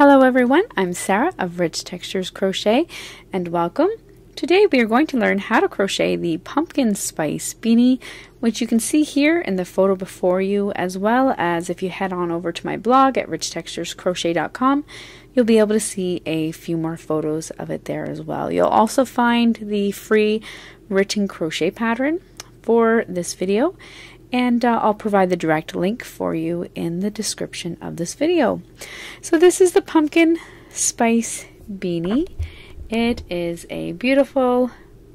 Hello everyone, I'm Sarah of Rich Textures Crochet and welcome. Today we are going to learn how to crochet the pumpkin spice beanie, which you can see here in the photo before you, as well as if you head on over to my blog at richtexturescrochet.com, you'll be able to see a few more photos of it there as well. You'll also find the free written crochet pattern for this video, and I'll provide the direct link for you in the description of this video. So this is the pumpkin spice beanie. It is a beautiful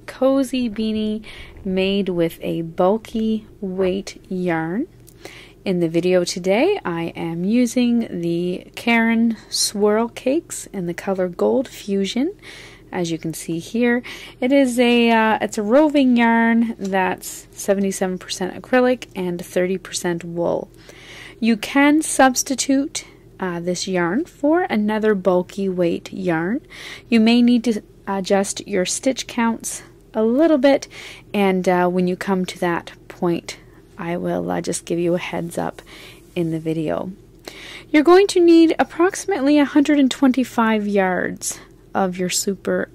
cozy beanie made with a bulky weight yarn. In the video today I am using the Caron Swirl Cakes in the color Gold Fusion. As you can see here, it is it's a roving yarn that's 77% acrylic and 30% wool. You can substitute this yarn for another bulky weight yarn. You may need to adjust your stitch counts a little bit, and when you come to that point I will just give you a heads up in the video. You're going to need approximately 125 yards of your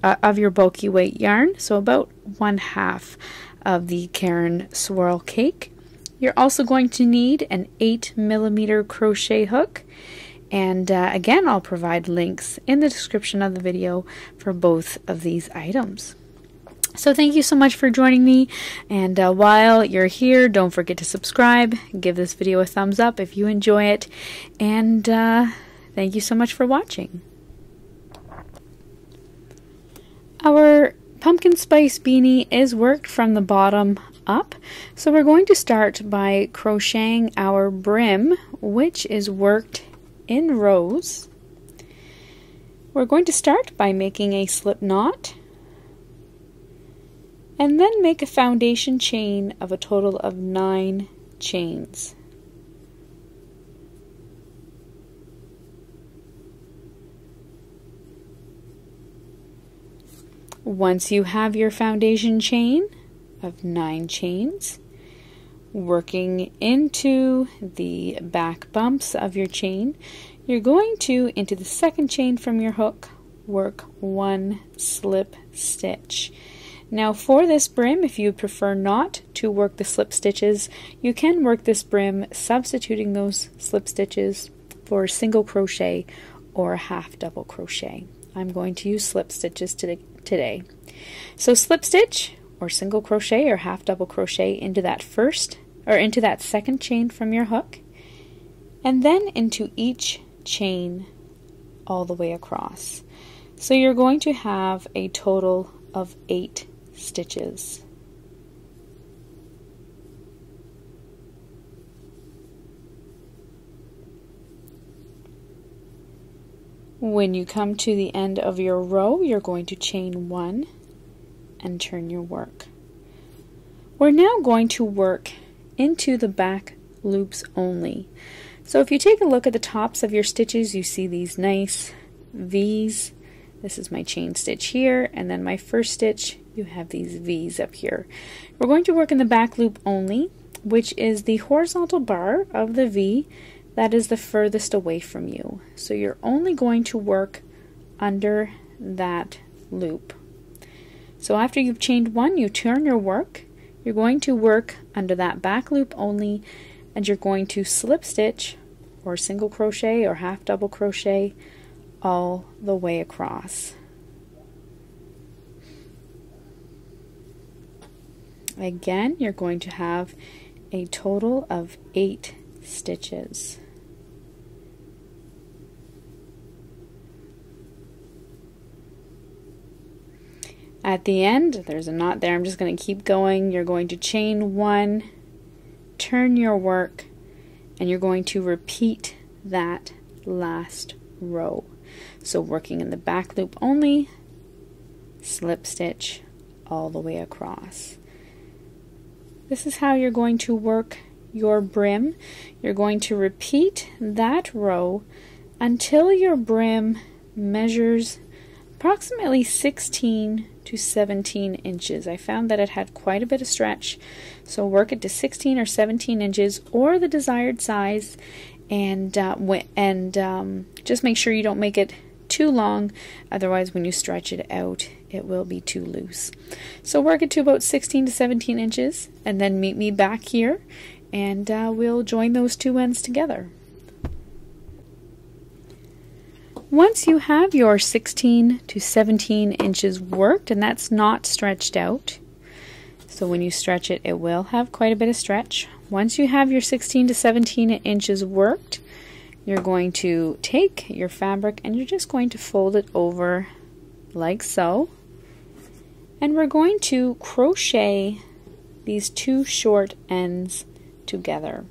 of your bulky weight yarn, so about 1/2 of the Caron Swirl Cake. You're also going to need an 8mm crochet hook, and again I'll provide links in the description of the video for both of these items. So thank you so much for joining me, and while you're here, don't forget to subscribe, give this video a thumbs up if you enjoy it, and thank you so much for watching. Our pumpkin spice beanie is worked from the bottom up, so we're going to start by crocheting our brim, which is worked in rows. We're going to start by making a slip knot and then make a foundation chain of a total of 9 chains. Once you have your foundation chain of 9 chains, working into the back bumps of your chain, you're going to, into the second chain from your hook, work 1 slip stitch. Now for this brim, if you prefer not to work the slip stitches, you can work this brim substituting those slip stitches for a single crochet or a half double crochet. I'm going to use slip stitches today. So slip stitch or single crochet or half double crochet into that second chain from your hook, and then into each chain all the way across. So you're going to have a total of 8 stitches. When you come to the end of your row, you're going to chain 1 and turn your work. We're now going to work into the back loops only. So if you take a look at the tops of your stitches, you see these nice V's. This is my chain stitch here, and then my first stitch, you have these V's up here. We're going to work in the back loop only, which is the horizontal bar of the V that is the furthest away from you. So you're only going to work under that loop. So after you've chained 1, you turn your work. You're going to work under that back loop only, and you're going to slip stitch or single crochet or half double crochet all the way across. Again, you're going to have a total of 8 stitches. At the end, there's a knot there, I'm just going to keep going. You're going to chain 1, turn your work, and you're going to repeat that last row. So working in the back loop only, slip stitch all the way across. This is how you're going to work your brim. You're going to repeat that row until your brim measures approximately 16 to 17 inches. I found that it had quite a bit of stretch, so work it to 16 or 17 inches or the desired size, and just make sure you don't make it too long, otherwise when you stretch it out it will be too loose. So work it to about 16 to 17 inches and then meet me back here, and we'll join those two ends together. Once you have your 16 to 17 inches worked, and that's not stretched out, so when you stretch it, it will have quite a bit of stretch. Once you have your 16 to 17 inches worked, you're going to take your fabric and you're just going to fold it over like so. And we're going to crochet these two short ends together.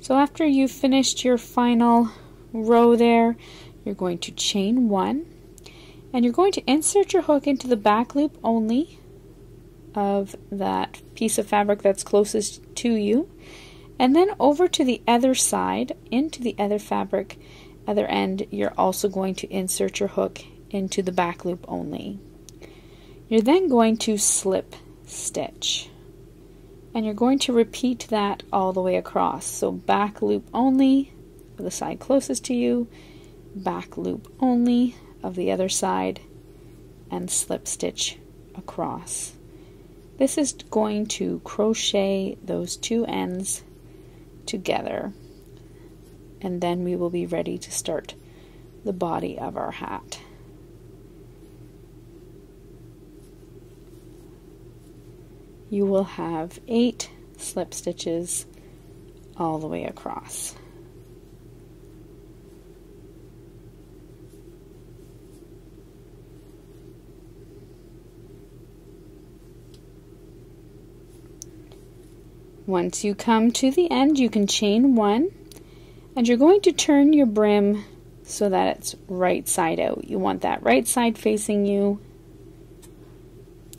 So after you've finished your final row there, you're going to chain one, and you're going to insert your hook into the back loop only of that piece of fabric that's closest to you, and then over to the other side, into the other fabric, other end, you're also going to insert your hook into the back loop only. You're then going to slip stitch, and you're going to repeat that all the way across. So back loop only of the side closest to you, back loop only of the other side, and slip stitch across. This is going to crochet those two ends together, and then we will be ready to start the body of our hat. You will have 8 slip stitches all the way across. Once you come to the end, you can chain one, and you're going to turn your brim so that it's right side out. You want that right side facing you,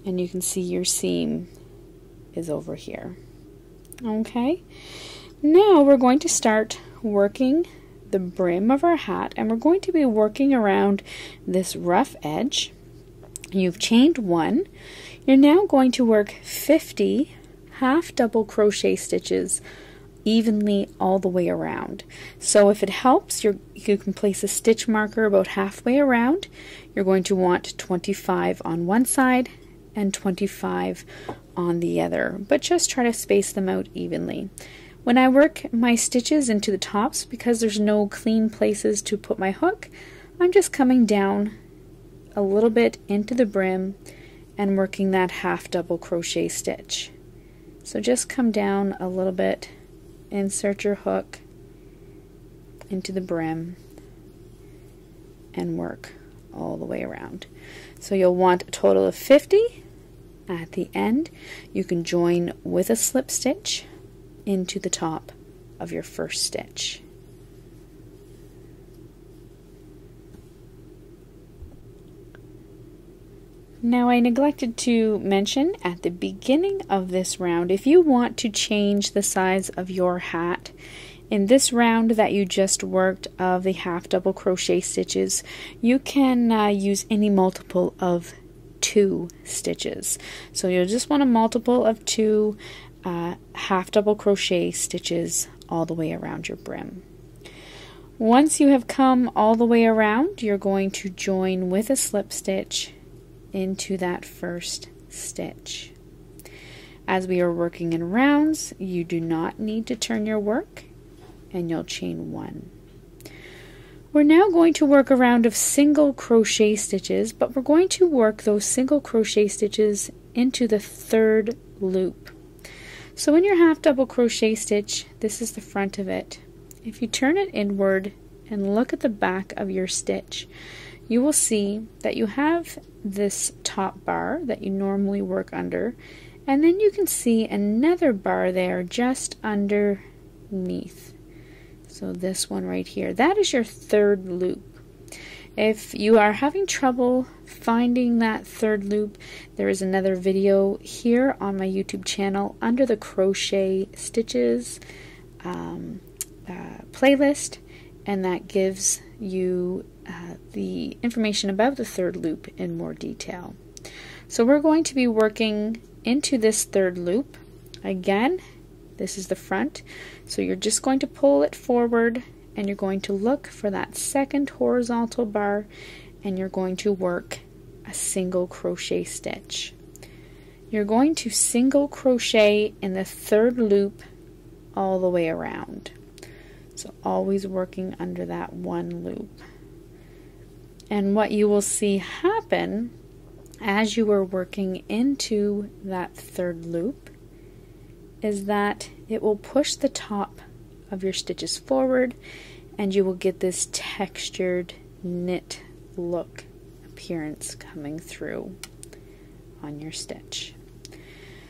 and you can see your seam is over here. Okay, now we're going to start working the brim of our hat, and we're going to be working around this rough edge. You've chained one. You're now going to work 50 half double crochet stitches evenly all the way around. So if it helps, you can place a stitch marker about halfway around. You're going to want 25 on one side and 25 on the other, but just try to space them out evenly. When I work my stitches into the tops, because there's no clean places to put my hook, I'm just coming down a little bit into the brim and working that half double crochet stitch. So just come down a little bit, insert your hook into the brim, and work all the way around. So you'll want a total of 50 at the end. You can join with a slip stitch into the top of your first stitch. Now, I neglected to mention at the beginning of this round, if you want to change the size of your hat in this round that you just worked of the half double crochet stitches, you can use any multiple of 2 stitches. So you'll just want a multiple of 2 half double crochet stitches all the way around your brim. Once you have come all the way around, you're going to join with a slip stitch into that first stitch. As we are working in rounds, you do not need to turn your work, and you'll chain one. We're now going to work a round of single crochet stitches, but we're going to work those single crochet stitches into the third loop. So in your half double crochet stitch, this is the front of it. If you turn it inward and look at the back of your stitch, you will see that you have this top bar that you normally work under, and then you can see another bar there just underneath. So this one right here, that is your third loop. If you are having trouble finding that third loop, there is another video here on my YouTube channel under the crochet stitches playlist, and that gives you the information about the third loop in more detail. So we're going to be working into this third loop. Again, This is the front. So you're just going to pull it forward and you're going to look for that second horizontal bar and you're going to work a single crochet stitch. You're going to single crochet in the third loop all the way around. So always working under that one loop. And what you will see happen as you are working into that third loop is that it will push the top of your stitches forward and you will get this textured knit look appearance coming through on your stitch.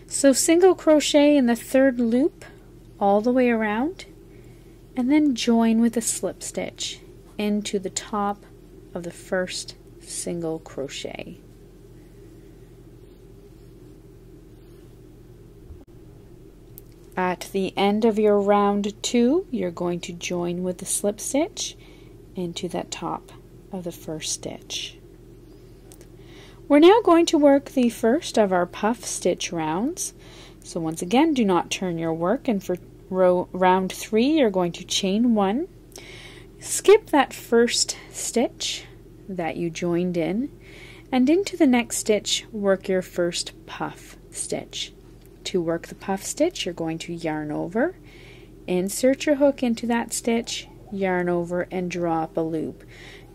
So single crochet in the third loop all the way around and then join with a slip stitch into the top of the first single crochet. At the end of your round 2, you're going to join with the slip stitch into that top of the first stitch. We're now going to work the first of our puff stitch rounds. So once again, do not turn your work, and for round 3, you're going to chain 1. Skip that first stitch that you joined in, and into the next stitch, work your first puff stitch. To work the puff stitch, you're going to yarn over, insert your hook into that stitch, yarn over, and draw up a loop.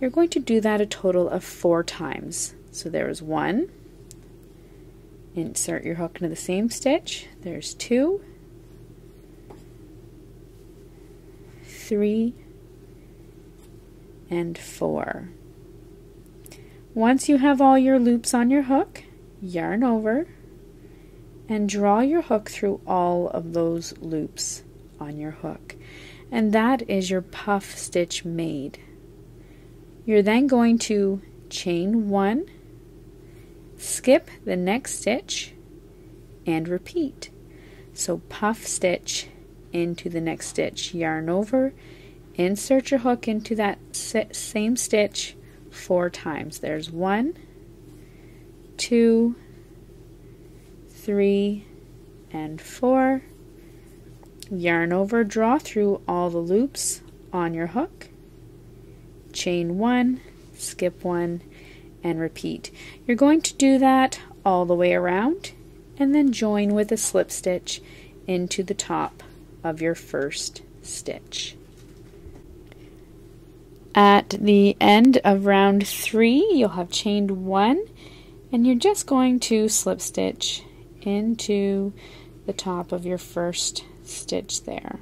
You're going to do that a total of 4 times. So there's 1, insert your hook into the same stitch, there's 2, 3, and 4. Once you have all your loops on your hook, yarn over and draw your hook through all of those loops on your hook. And that is your puff stitch made. You're then going to chain 1, skip the next stitch, and repeat. So puff stitch into the next stitch, yarn over, insert your hook into that same stitch 4 times. There's 1, 2, 3, and 4. Yarn over, draw through all the loops on your hook, chain 1, skip 1, and repeat. You're going to do that all the way around and then join with a slip stitch into the top of your first stitch. At the end of round 3, you'll have chained 1 and you're just going to slip stitch into the top of your first stitch there.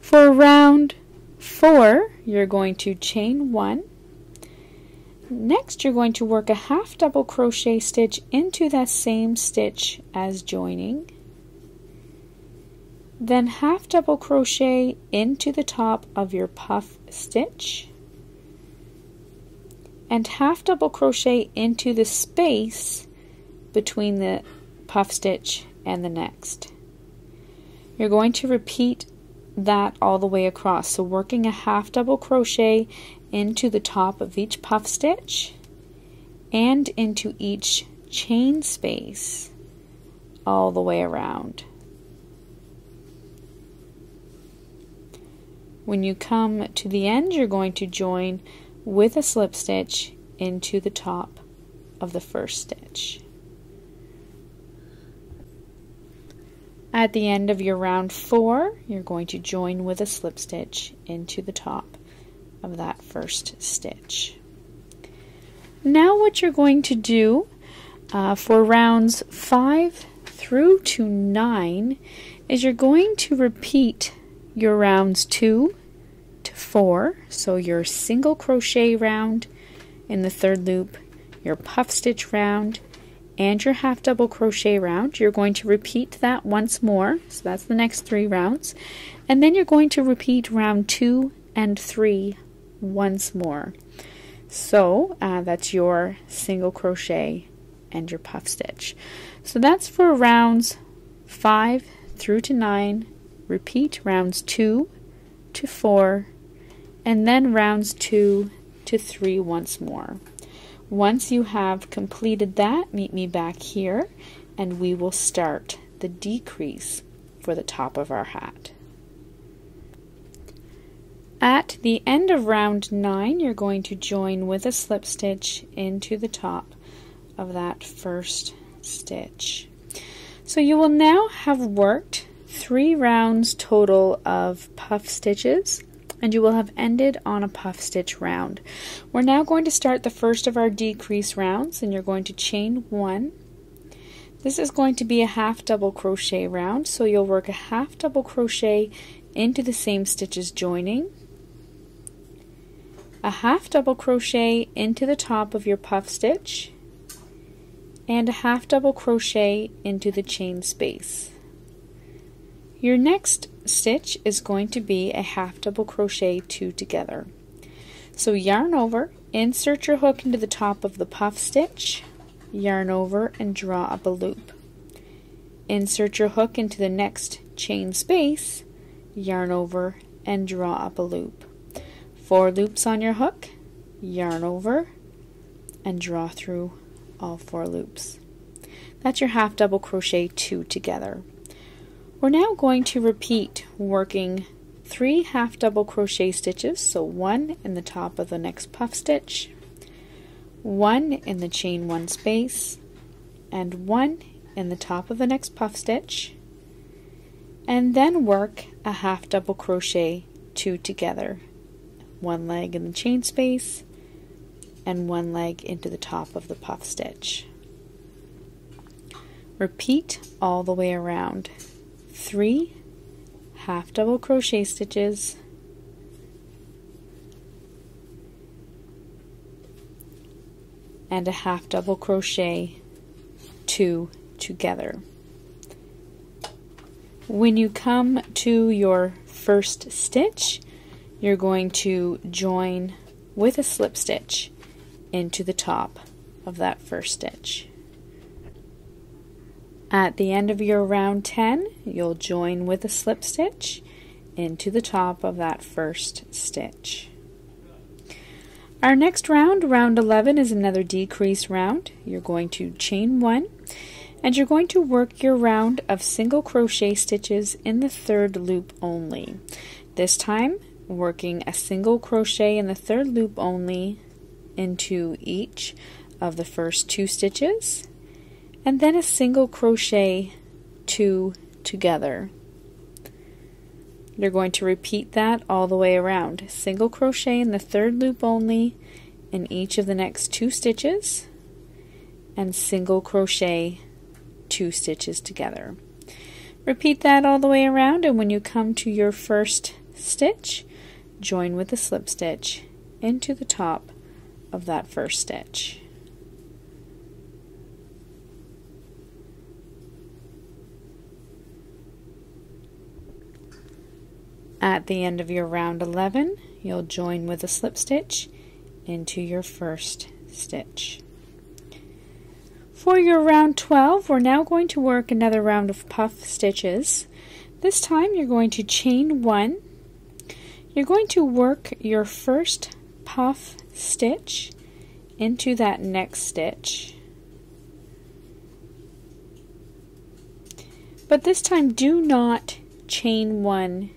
For round 4, you're going to chain 1. Next, you're going to work a half double crochet stitch into that same stitch as joining. Then half double crochet into the top of your puff stitch and half double crochet into the space between the puff stitch and the next. You're going to repeat that all the way across, so working a half double crochet into the top of each puff stitch and into each chain space all the way around. When you come to the end, you're going to join with a slip stitch into the top of the first stitch. At the end of your round 4, you're going to join with a slip stitch into the top of that first stitch. Now what you're going to do for rounds 5 through to 9 is you're going to repeat your rounds 2 to 4, so your single crochet round in the third loop, your puff stitch round, and your half double crochet round. You're going to repeat that once more, so that's the next 3 rounds, and then you're going to repeat round 2 and 3 once more. So that's your single crochet and your puff stitch. So that's for rounds 5 through to 9. Repeat rounds 2 to 4 and then rounds 2 to 3 once more. Once you have completed that, meet me back here and we will start the decrease for the top of our hat. At the end of round 9, you're going to join with a slip stitch into the top of that first stitch. So you will now have worked 3 rounds total of puff stitches, and you will have ended on a puff stitch round. We're now going to start the first of our decrease rounds, and you're going to chain 1. This is going to be a half double crochet round, so you'll work a half double crochet into the same stitches joining, a half double crochet into the top of your puff stitch, and a half double crochet into the chain space. Your next stitch is going to be a half double crochet 2 together. So yarn over, insert your hook into the top of the puff stitch, yarn over and draw up a loop. Insert your hook into the next chain space, yarn over and draw up a loop. 4 loops on your hook, yarn over and draw through all 4 loops. That's your half double crochet 2 together. We're now going to repeat working 3 half double crochet stitches, so 1 in the top of the next puff stitch, 1 in the chain 1 space, and 1 in the top of the next puff stitch, and then work a half double crochet 2 together, 1 leg in the chain space and 1 leg into the top of the puff stitch. Repeat all the way around. 3 half double crochet stitches, 1 and a half double crochet 2 together. When you come to your first stitch, you're going to join with a slip stitch into the top of that first stitch. At the end of your round 10, you'll join with a slip stitch into the top of that first stitch. Our next round, round 11, is another decrease round. You're going to chain 1, and you're going to work your round of single crochet stitches in the third loop only. This time, working a single crochet in the third loop only into each of the first 2 stitches, and then a single crochet 2 together. You're going to repeat that all the way around. Single crochet in the third loop only in each of the next 2 stitches, and single crochet 2 stitches together. Repeat that all the way around, and when you come to your first stitch, join with a slip stitch into the top of that first stitch. At the end of your round 11, you'll join with a slip stitch into your first stitch. For your round 12, we're now going to work another round of puff stitches. This time you're going to chain 1. You're going to work your first puff stitch into that next stitch. But this time do not chain 1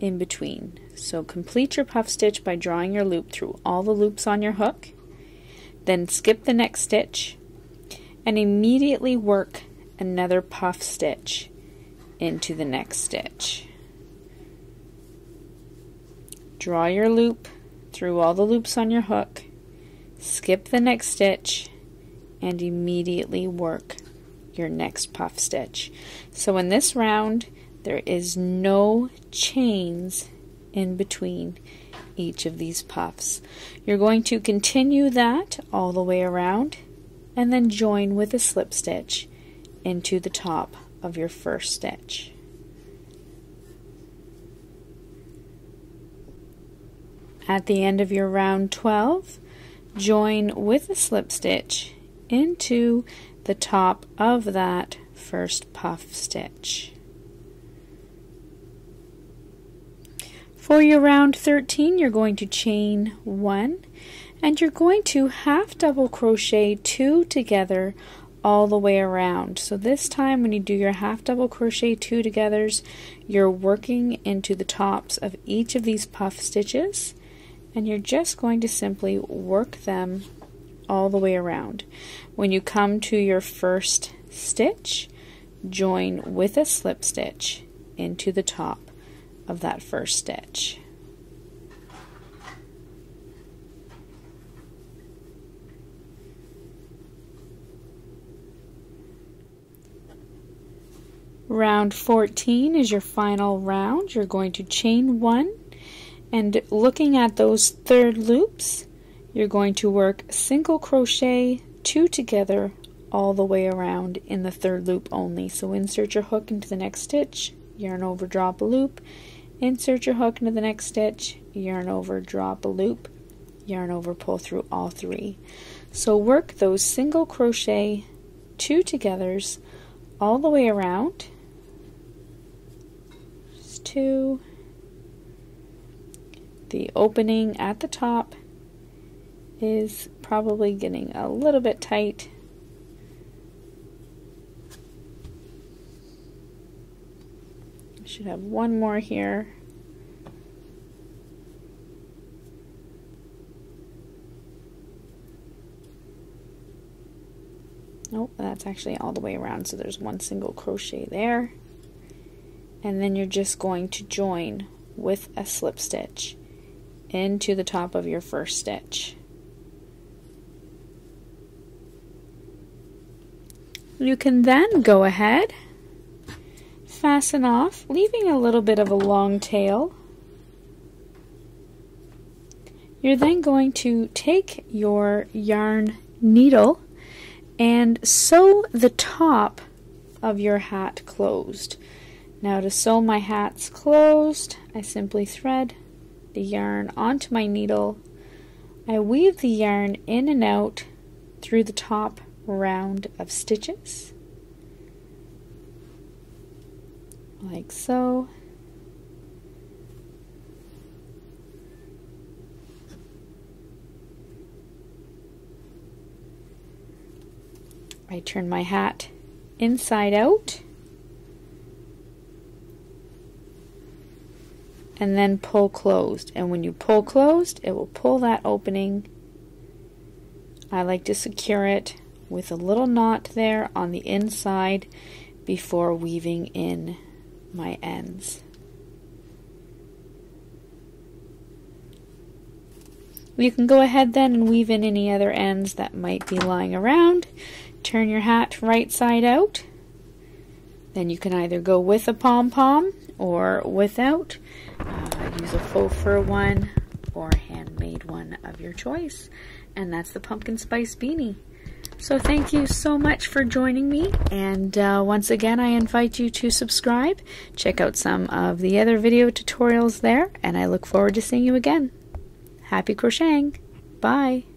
in between. So complete your puff stitch by drawing your loop through all the loops on your hook, then skip the next stitch and immediately work another puff stitch into the next stitch. Draw your loop through all the loops on your hook, skip the next stitch, and immediately work your next puff stitch. So in this round, there is no chains in between each of these puffs. You're going to continue that all the way around and then join with a slip stitch into the top of your first stitch. At the end of your round 12, join with a slip stitch into the top of that first puff stitch. For your round 13, you're going to chain 1, and you're going to half double crochet 2 together all the way around. So this time when you do your half double crochet two togethers, you're working into the tops of each of these puff stitches, and you're just going to simply work them all the way around. When you come to your first stitch, join with a slip stitch into the top of that first stitch. Round 14 is your final round. You're going to chain one, and looking at those third loops, you're going to work single crochet two together all the way around in the third loop only. So insert your hook into the next stitch, yarn over, drop a loop, insert your hook into the next stitch, yarn over, drop a loop, yarn over, pull through all three. So work those single crochet two togethers all the way around. To the opening at the top is probably getting a little bit tight. I should have one more here. Nope, that's actually all the way around, so there's one single crochet there. And then you're just going to join with a slip stitch into the top of your first stitch. You can then go ahead, fasten off, leaving a little bit of a long tail. You're then going to take your yarn needle and sew the top of your hat closed. Now to sew my hats closed, I simply thread the yarn onto my needle. I weave the yarn in and out through the top round of stitches, like so. I turn my hat inside out, and then pull closed. And when you pull closed, it will pull that opening. I like to secure it with a little knot there on the inside before weaving in my ends. You can go ahead then and weave in any other ends that might be lying around. Turn your hat right side out. Then you can either go with a pom-pom or without. Use a faux fur one or handmade one of your choice. And that's the pumpkin spice beanie. So thank you so much for joining me, and once again I invite you to subscribe, check out some of the other video tutorials there, and I look forward to seeing you again. Happy crocheting. Bye.